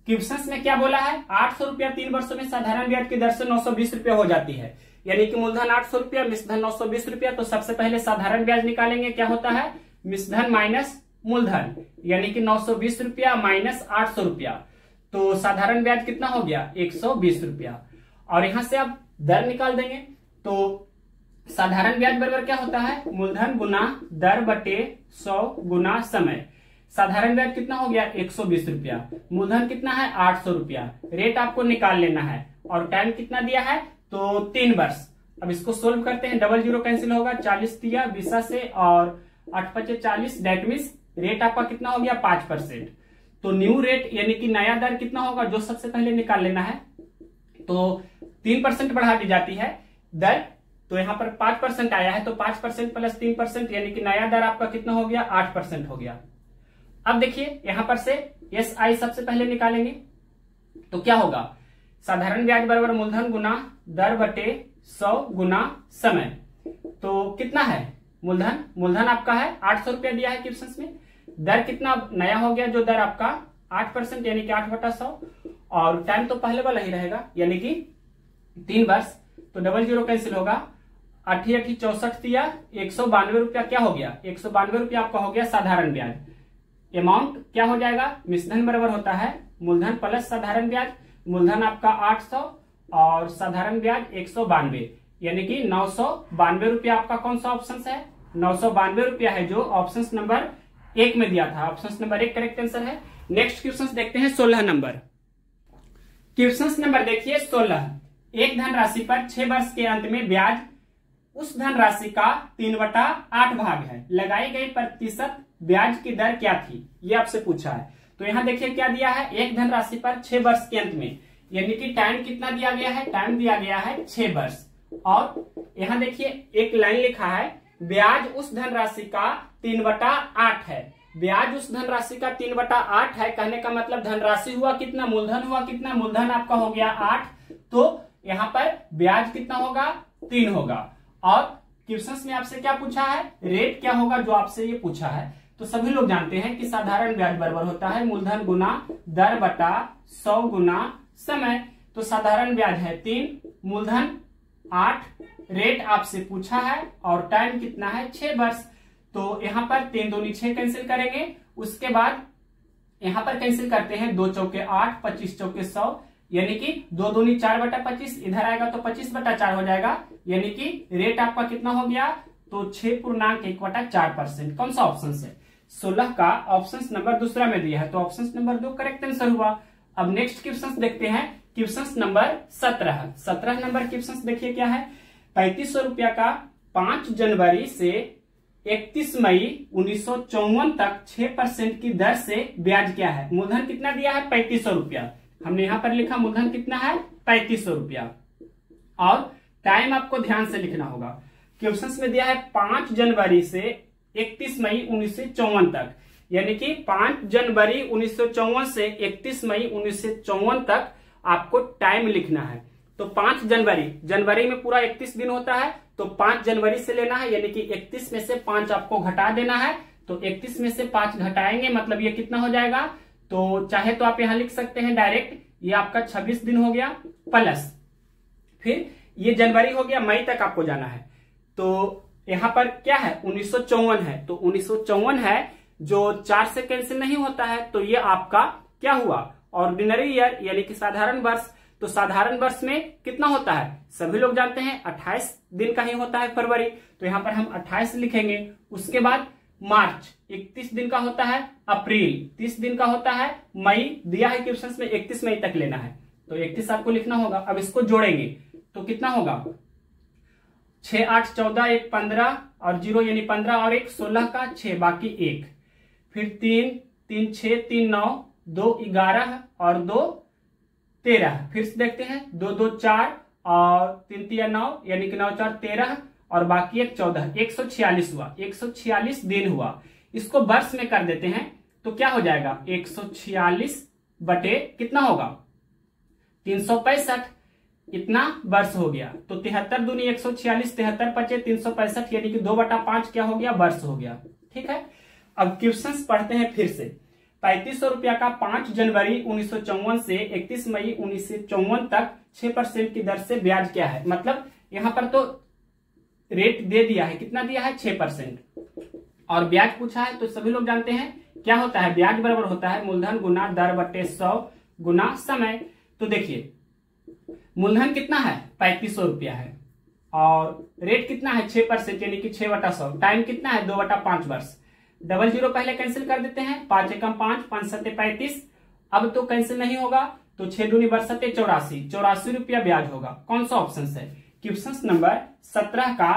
क्वेश्चन में क्या बोला है, आठ सौ रुपया तीन वर्षों में साधारण ब्याज की दर से नौ सौ बीस रुपया हो जाती है, यानी कि मूलधन आठ सौ रुपया, मिसधन नौ सौ बीस रुपया। तो सबसे पहले साधारण ब्याज निकालेंगे, क्या होता है मिसधन माइनस मूलधन, यानी कि नौ सौ बीस रुपया माइनस आठ सौ रुपया, तो साधारण ब्याज कितना हो गया एक सौ बीस रुपया। और यहां से आप दर निकाल देंगे, तो साधारण ब्याज बराबर क्या होता है मूलधन गुना दर बटे सौ गुना समय। साधारण ब्याज कितना हो गया एक सौ बीस रुपया, मूलधन कितना है आठ सौ रुपया, रेट आपको निकाल लेना है, और टाइम कितना दिया है तो तीन वर्ष। अब इसको सोल्व करते हैं, डबल जीरो कैंसिल होगा, चालीस दिया बीसा से और आठ पच्चे चालीस, डेट मीन्स रेट आपका कितना हो गया पांच परसेंट। तो न्यू रेट यानी कि नया दर कितना होगा, जो सबसे पहले निकाल लेना है, तो तीन परसेंट बढ़ा दी जाती है दर, तो यहाँ पर पांच परसेंट आया है, तो पांच परसेंट प्लस तीन परसेंट यानी कि नया दर आपका कितना हो गया आठ परसेंट हो गया। अब देखिए यहां पर से एस आई सबसे पहले निकालेंगे, तो क्या होगा साधारण ब्याज बराबर मूलधन गुना दर बटे सौ गुना समय, तो कितना है मूलधन, मूलधन आपका है आठ सौ रुपया दिया है क्वेश्चन में, दर कितना नया हो गया जो दर आपका आठ परसेंट यानी कि आठ बटा सौ, और टाइम तो पहले वाला ही रहेगा यानी कि तीन वर्ष, तो डबल जीरो कैंसिल होगा, अठी अठी चौसठ दिया, एक सौ बानवे रुपया क्या हो गया, एक सौ बानवे रुपया आपका हो गया साधारण ब्याज। अमाउंट क्या हो जाएगा, मिसधन बराबर होता है मूलधन प्लस साधारण ब्याज, मूलधन आपका आठ सौ और साधारण ब्याज एक सौ बानवे, यानी कि नौ सौ बानवे रुपया आपका कौन सा ऑप्शन है, नौ सौ बानवे रुपया है जो ऑप्शन नंबर एक में दिया था। ऑप्शन नंबर एक करेक्ट आंसर है। नेक्स्ट क्वेश्चन देखते हैं सोलह नंबर। क्वेश्चन नंबर देखिए सोलह, एक धन राशि पर छह वर्ष के अंत में ब्याज उस धन राशि का तीन बटा आठ भाग है, लगाई गई प्रतिशत ब्याज की दर क्या थी, ये आपसे पूछा है। तो यहाँ देखिए क्या दिया है, एक धन राशि पर छह वर्ष के अंत में, यानी कि टाइम कितना दिया गया है, टाइम दिया गया है छह वर्ष, और यहाँ देखिए एक लाइन लिखा है ब्याज उस धन राशि का तीन बटा आठ है, ब्याज उस धन राशि का तीन बटा आठ है, कहने का मतलब धनराशि हुआ कितना, मूलधन हुआ कितना, मूलधन आपका हो गया आठ, तो यहाँ पर ब्याज कितना होगा तीन होगा। और क्वेश्चन में आपसे क्या पूछा है, रेट क्या होगा जो आपसे ये पूछा है, तो सभी लोग जानते हैं कि साधारण ब्याज बराबर होता है मूलधन गुना दर बटा सौ गुना समय, तो साधारण ब्याज है तीन, मूलधन आठ, रेट आपसे पूछा है और टाइम कितना है छह वर्ष, तो यहां पर तीन दूनी छह कैंसिल करेंगे, उसके बाद यहां पर कैंसिल करते हैं, दो चौके आठ, पच्चीस चौके सौ, यानी कि दो दूनी चार बटा पच्चीस, इधर आएगा तो पच्चीस बटा चार हो जाएगा, यानी कि रेट आपका कितना हो गया तो छह पूर्णांक एक बटा चार परसेंट। कौन सा ऑप्शन है, सोलह का ऑप्शन नंबर दूसरा में दिया है, तो ऑप्शन नंबर दो करेक्ट आंसर हुआ। अब नेक्स्ट क्वेश्चन देखते हैं, क्वेश्चन नंबर सत्रह। सत्रह नंबर क्वेश्चन देखिए क्या है, पैंतीस सौ रुपया का पांच जनवरी से इकतीस मई उन्नीस सौ चौवन तक छह परसेंट की दर से ब्याज क्या है, मूलधन कितना दिया है पैंतीस सौ रुपया, हमने यहाँ पर लिखा मूलधन कितना है पैंतीस सौ रुपया, और टाइम आपको ध्यान से लिखना होगा, क्वेश्चन में दिया है पांच जनवरी से इकतीस मई उन्नीस सौ चौवन तक, यानी कि पांच जनवरी उन्नीस सौ चौवन से इकतीस मई उन्नीस सौ चौवन तक आपको टाइम लिखना है। तो पांच जनवरी, जनवरी में पूरा इकतीस दिन होता है, तो पांच जनवरी से लेना है, यानी कि इकतीस में से पांच आपको घटा देना है, तो इकतीस में से पांच घटाएंगे मतलब ये कितना हो जाएगा, तो चाहे तो आप यहां लिख सकते हैं डायरेक्ट, ये आपका छब्बीस दिन हो गया, प्लस फिर ये जनवरी हो गया, मई तक आपको जाना है, तो यहाँ पर क्या है उन्नीस सौ चौवन है, तो उन्नीस सौ चौवन है जो चार से कैंसिल नहीं होता है, तो ये आपका क्या हुआ ऑर्डिनरी ईयर यानी कि साधारण वर्ष, तो साधारण वर्ष में कितना होता है सभी लोग जानते हैं अट्ठाईस दिन का ही होता है फरवरी, तो यहाँ पर हम अट्ठाईस लिखेंगे। उसके बाद मार्च इकतीस दिन का होता है, अप्रैल तीस दिन का होता है, मई दिया है क्वेश्चन में इकतीस मई तक लेना है, तो इकतीस आपको लिखना होगा। अब इसको जोड़ेंगे तो कितना होगा, छह आठ चौदह, एक पंद्रह और जीरो यानी पंद्रह और एक सोलह का छह बाकी एक, फिर तीन तीन छह, तीन नौ, दो ग्यारह और दो तेरह, फिर से देखते हैं दो दो चार और तीन तीन नौ यानी कि नौ चार तेरह और बाकी एक चौदह, एक सौ छियालीस हुआ, एक सौ छियालीस दिन हुआ। इसको वर्ष में कर देते हैं तो क्या हो जाएगा, एक सौ छियालीस बटे कितना होगा, तीन सौ पैंसठ, इतना वर्ष हो गया। तो तिहत्तर दूनी एक सौ छियालीस, तिहत्तर पचे तीन सौ पैंसठ यानी कि दो बटा पांच क्या हो गया, वर्ष हो गया। ठीक है, अब क्वेश्चन पढ़ते हैं फिर से। पैंतीस सौ रुपया का पांच जनवरी उन्नीस सौ चौवन से इकतीस मई उन्नीस सौ चौवन तक छह परसेंट की दर से ब्याज क्या है, मतलब यहां पर तो रेट दे दिया है, कितना दिया है, छह परसेंट और ब्याज पूछा है। तो सभी लोग जानते हैं क्या होता है, ब्याज बराबर होता है मूलधन गुना दर बटे सौ गुना समय। तो देखिए मूलधन कितना है, पैंतीस सौ रुपया है और रेट कितना है, छह परसेंट यानी कि छह बटा सौ। टाइम कितना है, दो बटा पांच वर्ष। डबल जीरो पहले कैंसिल कर देते हैं, पांच एकम पांच, पांच सत्ते पैंतीस, अब तो कैंसिल नहीं होगा तो छह दूनी बरसते चौरासी, चौरासी रुपया ब्याज होगा। कौन सा ऑप्शन है, क्वेश्चन नंबर सत्रह का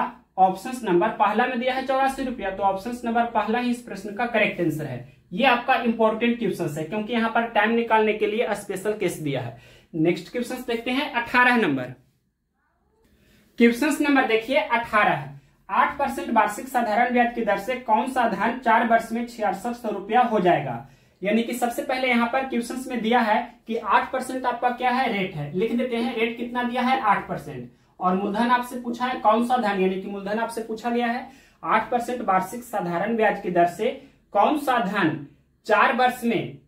ऑप्शन नंबर पहला में दिया है चौरासी रुपया, तो ऑप्शन नंबर पहला ही इस प्रश्न का करेक्ट आंसर है। ये आपका इंपॉर्टेंट क्वेश्चन है क्योंकि यहाँ पर टाइम निकालने के लिए स्पेशल केस दिया है। नेक्स्ट क्वेश्चन देखते हैं अठारह नंबर। क्वेश्चन नंबर देखिए अठारह, आठ परसेंट वार्षिक साधारण ब्याज की दर से कौन सा धन चार वर्ष में छियासठ सौ रुपया हो जाएगा। यानी कि सबसे पहले यहाँ पर क्वेश्चन में दिया है कि आठ परसेंट आपका क्या है, रेट है, लिख देते हैं रेट कितना दिया है, आठ परसेंट और मूलधन आपसे पूछा है कौन सा धन, यानी कि मूलधन आपसे पूछा गया है। आठ परसेंट वार्षिक साधारण ब्याज की दर से कौन सा धन चार वर्ष में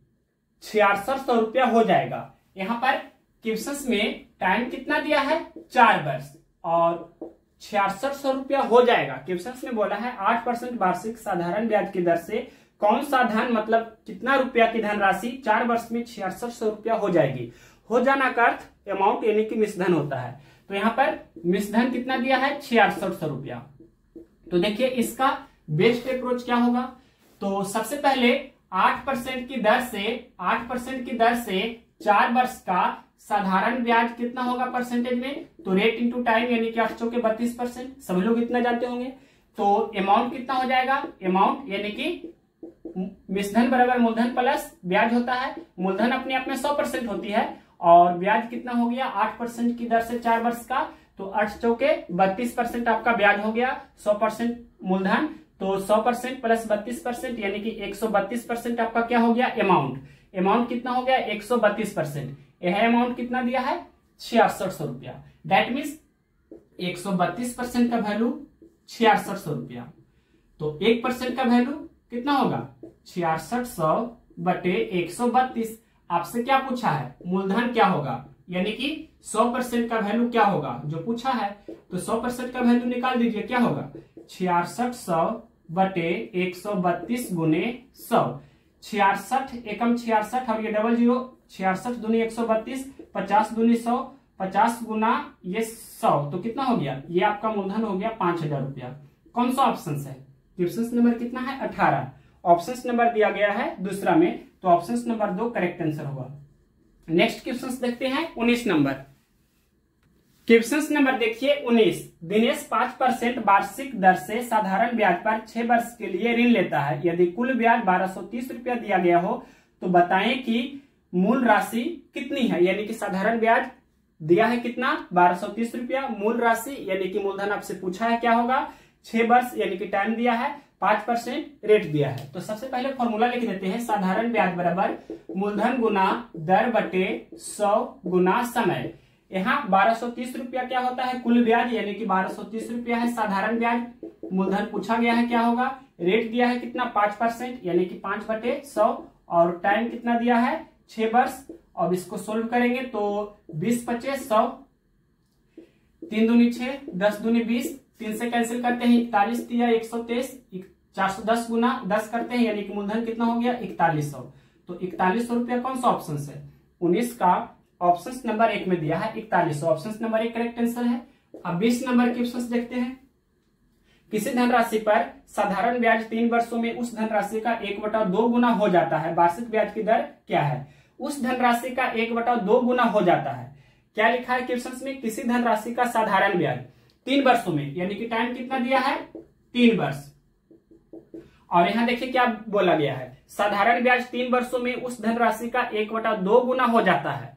छियासठ सौ रुपया हो जाएगा। यहाँ पर क्वेश्चन में टाइम कितना दिया है, चार वर्ष और छियासठ सौ रुपया हो जाएगा। क्वेश्चन में बोला है आठ परसेंट वार्षिक साधारण ब्याज की दर से कौन सा धन, मतलब कितना रुपया की धनराशि चार वर्ष में छियासठ सौ रुपया हो जाएगी। हो जाना का अर्थ अमाउंट यानी कि मिसधन होता है, तो यहाँ पर मिसधन कितना दिया है, छियासठ सौ रुपया। तो देखिए इसका बेस्ट अप्रोच क्या होगा, तो सबसे पहले आठ परसेंट की दर से आठ परसेंट की दर से चार वर्ष का साधारण ब्याज कितना होगा परसेंटेज में, तो रेट इंटू टाइम यानी कि आठ सौ के बत्तीस परसेंट, सभी लोग इतना जानते होंगे। तो अमाउंट कितना हो जाएगा, अमाउंट यानी कि मिसधन बराबर मूलधन प्लस ब्याज होता है। मूलधन अपने आप में सौ परसेंट होती है और ब्याज कितना हो गया, आठ परसेंट की दर से चार वर्ष का, तो आठ सौ के बत्तीस परसेंट आपका ब्याज हो गया, सौ परसेंट मूलधन, तो सौ परसेंट प्लस बत्तीस परसेंट यानी कि एक सौ बत्तीस परसेंट आपका क्या हो गया, अमाउंट। अमाउंट कितना हो गया, एक सौ बत्तीस परसेंट। यह अमाउंट कितना दिया है, छियासठ सौ रुपया। दैट मीन्स एक सौ बत्तीस परसेंट का वैल्यू छियासठ सौ रुपया, तो एक परसेंट का वैल्यू कितना होगा, छियासठ सौ बटे एक सौ बत्तीस। आपसे क्या पूछा है, मूलधन क्या होगा, यानी कि सौ परसेंट का वैल्यू क्या होगा जो पूछा है, तो सौ परसेंट का वैल्यू निकाल दीजिए, क्या होगा, छियासठ सौ बटे एक सौ बत्तीस गुने सौ, छियासठ एकम छियासठ और ये डबल जीरो, छियासठ दूनी एक सौ बत्तीस, पचास दूनी सौ, पचास गुना ये सौ, तो कितना हो गया, ये आपका मूलधन हो गया पांच हजार रुपया। कौन सा ऑप्शन है, क्वेश्चन नंबर कितना है, अठारह, ऑप्शन नंबर दिया गया है दूसरा में, तो ऑप्शन नंबर दो करेक्ट आंसर होगा। नेक्स्ट क्वेश्चन देखते हैं उन्नीस नंबर। क्वेश्चन नंबर देखिए उन्नीस, दिनेश पांच परसेंट वार्षिक दर से साधारण ब्याज पर छह वर्ष के लिए ऋण लेता है, यदि कुल ब्याज बारह सौ तीस रुपया दिया गया हो तो बताएं कि मूल राशि कितनी है। यानी कि साधारण ब्याज दिया है कितना, बारह सौ तीस रुपया, मूल राशि यानी कि मूलधन आपसे पूछा है क्या होगा, छह वर्ष यानी कि टाइम दिया है, पांच परसेंट रेट दिया है। तो सबसे पहले फॉर्मूला लिख देते हैं, साधारण ब्याज बराबर मूलधन गुना दर बटे सौ गुना समय। यहाँ बारह सौ तीस रुपया क्या होता है, कुल ब्याज यानी कि बारह सौ तीस रुपया है साधारण ब्याज, मूलधन पूछा गया है क्या होगा, रेट दिया है कितना, पांच परसेंट यानी कि पांच बटे सौ और टाइम कितना दिया है, छह वर्ष। अब इसको सोल्व करेंगे तो बीस पच्चीस सौ, तीन दूनी छह, दस दूनी बीस, तीन से कैंसिल करते हैं, इकतालीस दिया एक सौ तेईस, चार सौ दस गुना दस करते हैं यानी कि मूलधन कितना हो गया, इकतालीस सौ। तो इकतालीस सौ रुपया कौन सा ऑप्शन है, उन्नीस का ऑप्शन नंबर एक में दिया है इकतालीस, ऑप्शन नंबर एक करेक्ट आंसर है। अब बीस नंबर के ऑप्शन देखते हैं। किसी धनराशि पर साधारण ब्याज तीन वर्षों में उस धनराशि का एक बटा दो गुना हो जाता है, वार्षिक ब्याज की दर क्या है, उस धनराशि का एक बटा दो गुना हो जाता है। क्या लिखा है क्वेश्चन में, किसी धनराशि का साधारण ब्याज तीन वर्षों में, यानी कि टाइम कितना दिया है, तीन वर्ष और यहाँ देखिए क्या बोला गया है, साधारण ब्याज तीन वर्षों में उस धनराशि का एक बटा दो गुना हो जाता है।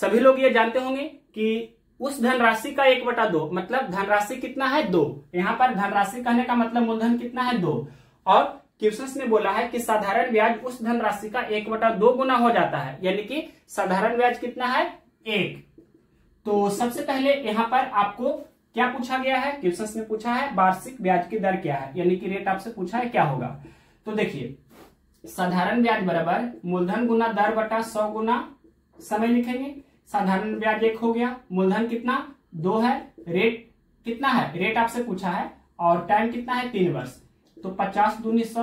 सभी लोग ये जानते होंगे कि उस धनराशि का एक बटा दो, मतलब धनराशि कितना है दो। यहाँ पर धनराशि कहने का मतलब मूलधन कितना है दो। और क्यूसस ने बोला है कि साधारण ब्याज उस धनराशि का एक बटा दो गुना हो जाता है, यानी कि साधारण ब्याज कितना है एक। तो सबसे पहले यहाँ पर आपको क्या पूछा गया है, क्वेश्चन में पूछा है वार्षिक ब्याज की दर क्या है, यानी कि रेट आपसे पूछा है क्या होगा। तो देखिए साधारण ब्याज बराबर मूलधन गुना दर बटा सौ गुना समय लिखेंगे। साधारण ब्याज एक हो गया, मूलधन कितना दो है, रेट कितना है, रेट आपसे पूछा है, और टाइम कितना है तीन वर्ष। तो पचास दूनी सौ,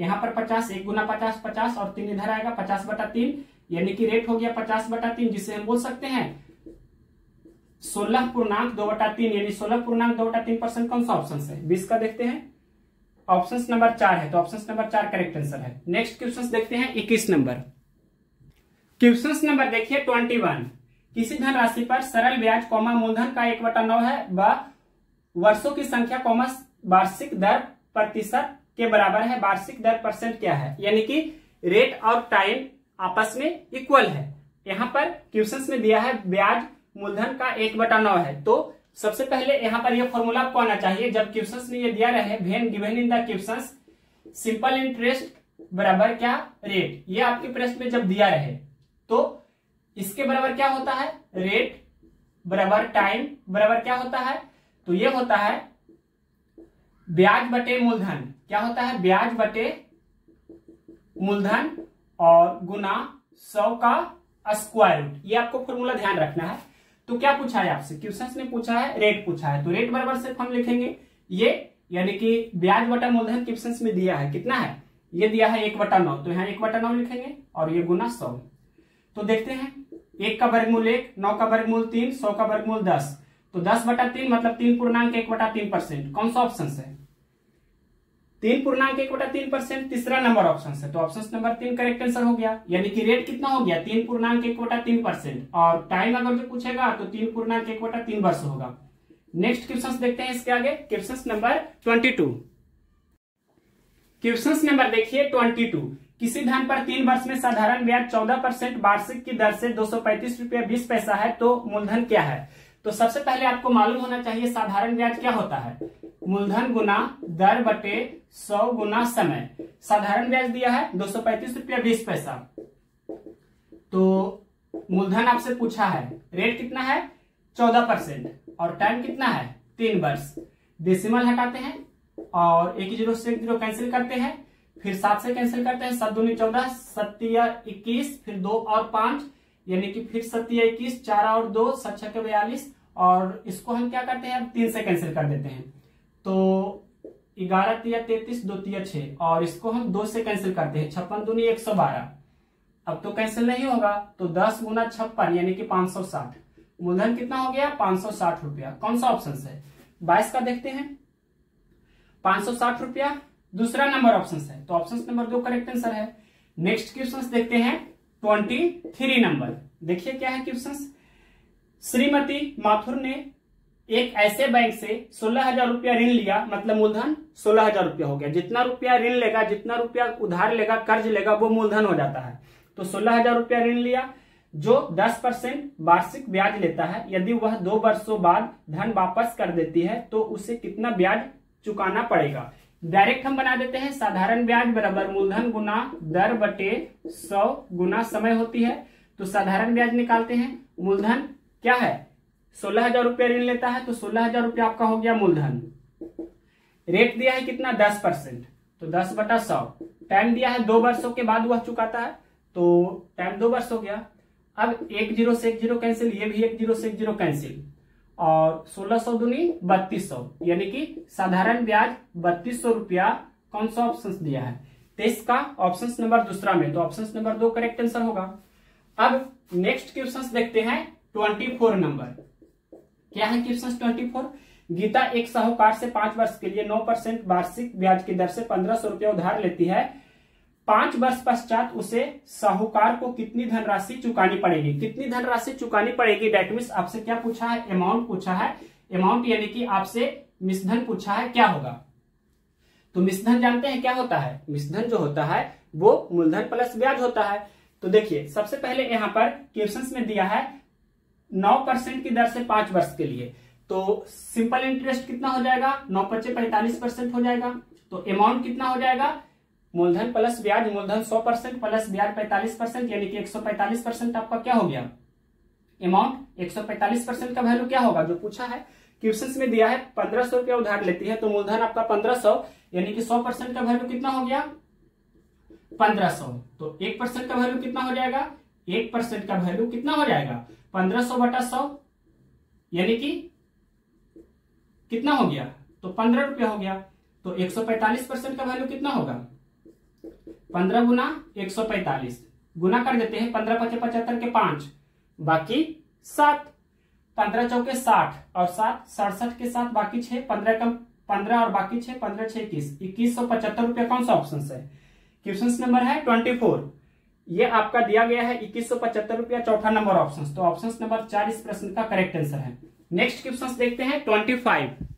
यहाँ पर पचास, एक गुना पचास पचास, और तीन इधर आएगा पचास बटा तीन, यानी कि रेट हो गया पचास बटा तीन, जिसे हम बोल सकते हैं सोलह पूर्णांक दो बटा तीन, यानी सोलह पूर्णांक दो बटा तीन परसेंट। कौन सा ऑप्शन है, बीस का देखते हैं, ऑप्शन नंबर चार है, तो ऑप्शन नंबर चार करेक्ट आंसर है। नेक्स्ट क्वेश्चन देखते हैं इक्कीस नंबर। क्वेश्चन नंबर देखिए ट्वेंटी वन, किसी धनराशि पर सरल ब्याज कौमा मूलधन का एक बटा नौ है व वर्षों की संख्या कौमा वार्षिक दर प्रतिशत के बराबर है। वार्षिक दर परसेंट क्या है, यानी कि रेट और टाइम आपस में इक्वल है। यहाँ पर क्वेश्चन में दिया है ब्याज मूलधन का एक बटा नौ है, तो सबसे पहले यहाँ पर यह फॉर्मूला आपको आना चाहिए। जब क्वेश्चंस में ये दिया रहे when given in the questions simple interest बराबर क्या रेट, ये आपके प्रश्न में जब दिया रहे तो इसके बराबर क्या होता है, रेट बराबर टाइम बराबर क्या होता है, तो ये होता है ब्याज बटे मूलधन। क्या होता है, ब्याज बटे मूलधन, और गुना सौ का स्क्वायर रूट। ये आपको फॉर्मूला ध्यान रखना है। तो क्या पूछा है आपसे, क्वेश्चन में पूछा है रेट पूछा है, तो रेट बराबर से हम लिखेंगे ये, यानी कि ब्याज बटा मूलधन क्वेश्चन में दिया है कितना है, ये दिया है एक बटा नौ, तो यहाँ एक बटा नौ लिखेंगे, और ये गुना सौ। तो देखते हैं एक का वर्गमूल एक, नौ का वर्गमूल तीन, सौ का वर्गमूल दस, तो दस बटा तीन मतलब तीन पूर्णांक एक बटा तीन परसेंट। कौन सा ऑप्शन है, तीन पूर्णांक एक बटा तीन परसेंट, तीसरा नंबर ऑप्शन है, तो ऑप्शन नंबर तीन करेक्ट आंसर हो गया। यानी कि रेट कितना हो गया तीन पूर्णांक एक बटा तीन परसेंट, और टाइम अगर जो पूछेगा तो तीन पूर्णांक एक बटा तीन वर्ष होगा। नेक्स्ट क्वेश्चन देखते हैं इसके आगे, question number twenty two. Question number देखिए ट्वेंटी टू, किसी धन पर तीन वर्ष में साधारण ब्याज चौदह परसेंट वार्षिक की दर से दो सौ पैंतीस रुपया बीस पैसा है, तो मूलधन क्या है। तो सबसे पहले आपको मालूम होना चाहिए साधारण ब्याज क्या होता है, मूलधन गुना दर बटे सौ गुना समय। साधारण ब्याज दिया है दो सौ पैंतीस रुपया बीस पैसा, तो मूलधन आपसे पूछा है, रेट कितना है चौदह परसेंट, और टाइम कितना है तीन वर्ष। डेसिमल हटाते हैं और एक जीरो से एक जीरो कैंसिल करते हैं, फिर सात से कैंसिल करते हैं, सात दूनी चौदह, सत्या इक्कीस, फिर दो और पांच, यानी कि फिर सत्या इक्कीस, चार और दो सत्या के बयालीस, और इसको हम क्या करते हैं अब तीन से कैंसिल कर देते हैं, तो ग्यारह तिया तैतीस, दो तिया छह, और इसको हम दो से कैंसिल करते हैं, छप्पन दूनी एक सौ बारह, अब तो कैंसिल नहीं होगा, तो दस गुना छप्पन यानी कि पांच सौ साठ, मूलधन कितना हो गया पांच सौ साठ रुपया। कौन सा ऑप्शन है, बाईस का देखते हैं, पांच सौ साठ रुपया दूसरा नंबर ऑप्शन है, तो ऑप्शन नंबर दो करेक्ट आंसर है। नेक्स्ट क्वेश्चन देखते हैं ट्वेंटी थ्री नंबर। देखिए क्या है क्वेश्चन, श्रीमती माथुर ने एक ऐसे बैंक से सोलह हजार रुपया ऋण लिया, मतलब मूलधन सोलह हजार रुपया हो गया। जितना रुपया ऋण लेगा, जितना रुपया उधार लेगा, कर्ज लेगा, वो मूलधन हो जाता है। तो सोलह हजार रुपया ऋण लिया, जो दस परसेंट वार्षिक ब्याज लेता है। यदि वह दो वर्षों बाद धन वापस कर देती है तो उसे कितना ब्याज चुकाना पड़ेगा। डायरेक्ट हम बना देते हैं, साधारण ब्याज बराबर मूलधन गुना दर बटे सौ गुना समय होती है। तो साधारण ब्याज निकालते हैं, मूलधन क्या है सोलह हजार रुपया ऋण लेता है, तो सोलह हजार रुपया आपका हो गया मूलधन। रेट दिया है कितना दस परसेंट, तो दस बटा सौ। टाइम दिया है दो वर्षों के बाद वह चुकाता है, तो टाइम दो वर्ष हो गया। अब एक जीरो से एक जीरो कैंसिल, ये भी एक जीरो से एक जीरो कैंसिल, और सोलह सौ दूनी बत्तीस सौ, यानी कि साधारण ब्याज बत्तीस सौ रुपया। कौन सा ऑप्शन दिया है, तेईस का, ऑप्शन नंबर दूसरा में, तो ऑप्शन नंबर दो करेक्ट आंसर होगा। अब नेक्स्ट क्वेश्चन देखते हैं ट्वेंटी फोर नंबर। क्या है क्वेश्चन चौबीस, गीता एक साहूकार से पांच वर्ष के लिए नौ परसेंट वार्षिक ब्याज की दर से पंद्रह सौ रुपया उधार लेती है। पांच वर्ष पश्चात उसे साहूकार को कितनी धनराशि चुकानी पड़ेगी, कितनी धनराशि चुकानी पड़ेगी। दैट मींस आपसे क्या पूछा है, अमाउंट पूछा है, अमाउंट यानी कि आपसे मिसधन पूछा है, क्या होगा। तो मिसधन जानते हैं क्या होता है, मिसधन जो होता है वो मूलधन प्लस ब्याज होता है। तो देखिए सबसे पहले यहाँ पर क्वेश्चन में दिया है नौ परसेंट की दर से पांच वर्ष के लिए, तो सिंपल इंटरेस्ट कितना हो जाएगा, नौ पच्चे पैंतालीस परसेंट हो जाएगा। तो अमाउंट कितना हो जाएगा, मूलधन प्लस ब्याज, मूलधन सौ परसेंट प्लस ब्याज पैंतालीस परसेंट यानी कि एक सौ पैंतालीस परसेंट आपका क्या हो गया अमाउंट। एक सौ पैंतालीस परसेंट का वैल्यू क्या होगा जो पूछा है क्वेश्चन में दिया है, पंद्रह सौ रुपया उधार लेती है तो मूलधन आपका पंद्रह सौ यानी कि सौ परसेंट का वैल्यू कितना हो गया पंद्रह सौ। तो एक परसेंट का वैल्यू कितना हो जाएगा, एक परसेंट का वैल्यू कितना हो जाएगा पंद्रह सौ बटा सौ यानी कि कितना हो गया, तो पंद्रह रुपया हो गया। तो एक सौ पैंतालीस परसेंट का वैल्यू कितना होगा, पंद्रह गुना एक सौ पैंतालीस, गुना कर देते हैं पंद्रह पचे पचहत्तर के पांच, बाकी सात, पंद्रह चौके साठ और सात सड़सठ के साथ बाकी छह, पंद्रह कम पंद्रह और बाकी छह, पंद्रह छह इक्कीस, इक्कीस सौ पचहत्तर रुपया कौन सा ऑप्शन है। क्वेश्चन नंबर है ट्वेंटी फोर, ये आपका दिया गया है इक्कीस सौ पचहत्तर रुपया, चौथा नंबर ऑप्शन, तो ऑप्शन नंबर चार इस प्रश्न का करेक्ट आंसर है। नेक्स्ट क्वेश्चन देखते हैं ट्वेंटी फाइव।